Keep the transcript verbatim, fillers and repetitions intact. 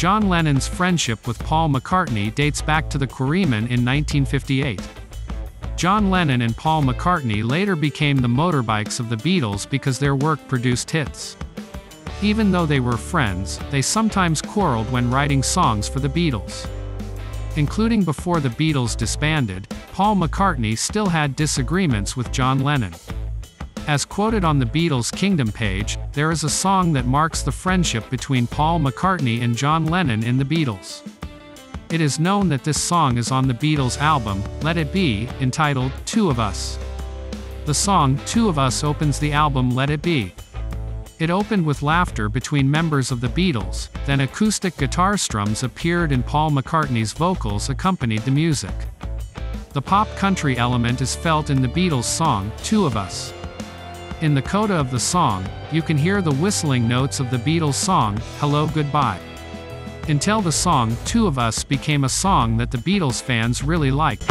John Lennon's friendship with Paul McCartney dates back to the Quarrymen in nineteen fifty-eight. John Lennon and Paul McCartney later became the motorbikes of the Beatles because their work produced hits. Even though they were friends, they sometimes quarreled when writing songs for the Beatles. Including before the Beatles disbanded, Paul McCartney still had disagreements with John Lennon. As quoted on the Beatles' Kingdom page, there is a song that marks the friendship between Paul McCartney and John Lennon in the Beatles. It is known that this song is on the Beatles' album, Let It Be, entitled Two of Us. The song Two of Us opens the album Let It Be. It opened with laughter between members of the Beatles, then acoustic guitar strums appeared and Paul McCartney's vocals accompanied the music. The pop-country element is felt in the Beatles' song, Two of Us. In the coda of the song, you can hear the whistling notes of the Beatles' song, Hello Goodbye. Until the song, Two of Us became a song that the Beatles fans really liked.